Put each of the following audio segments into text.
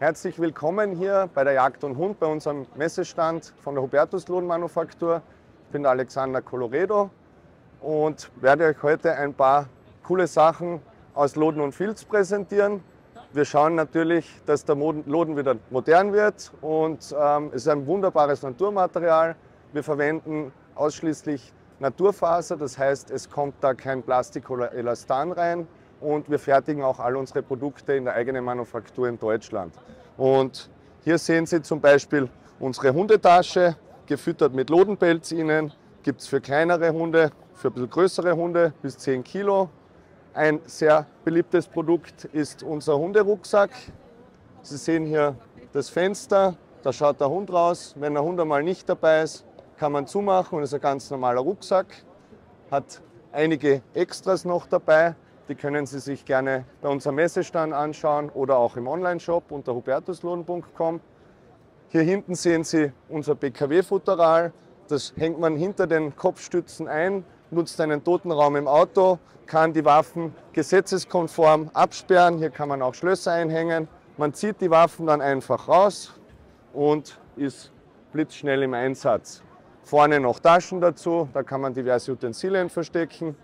Herzlich willkommen hier bei der Jagd und Hund, bei unserem Messestand von der Hubertus-Lodenmanufaktur. Ich bin der Alexander Colloredo und werde euch heute ein paar coole Sachen aus Loden und Filz präsentieren. Wir schauen natürlich, dass der Loden wieder modern wird und es ist ein wunderbares Naturmaterial. Wir verwenden ausschließlich Naturfaser, das heißt, es kommt da kein Plastik oder Elastan rein. Und wir fertigen auch all unsere Produkte in der eigenen Manufaktur in Deutschland. Und hier sehen Sie zum Beispiel unsere Hundetasche, gefüttert mit Lodenpelz innen. Gibt es für kleinere Hunde, für ein bisschen größere Hunde bis 10 Kilo. Ein sehr beliebtes Produkt ist unser Hunderucksack. Sie sehen hier das Fenster, da schaut der Hund raus. Wenn der Hund einmal nicht dabei ist, kann man zumachen und ist ein ganz normaler Rucksack. Hat einige Extras noch dabei. Die können Sie sich gerne bei unserem Messestand anschauen oder auch im Onlineshop unter hubertusloden.com. Hier hinten sehen Sie unser PKW-Futteral. Das hängt man hinter den Kopfstützen ein, nutzt einen Totenraum im Auto, kann die Waffen gesetzeskonform absperren. Hier kann man auch Schlösser einhängen. Man zieht die Waffen dann einfach raus und ist blitzschnell im Einsatz. Vorne noch Taschen dazu, da kann man diverse Utensilien verstecken.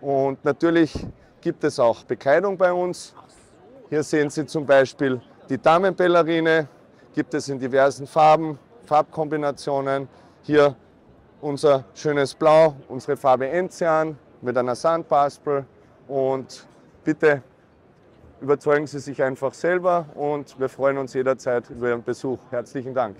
Und natürlich gibt es auch Bekleidung bei uns. Hier sehen Sie zum Beispiel die Damenbellerine, gibt es in diversen Farben, Farbkombinationen. Hier unser schönes Blau, unsere Farbe Enzian mit einer Sandpaspel. Und bitte überzeugen Sie sich einfach selber und wir freuen uns jederzeit über Ihren Besuch. Herzlichen Dank.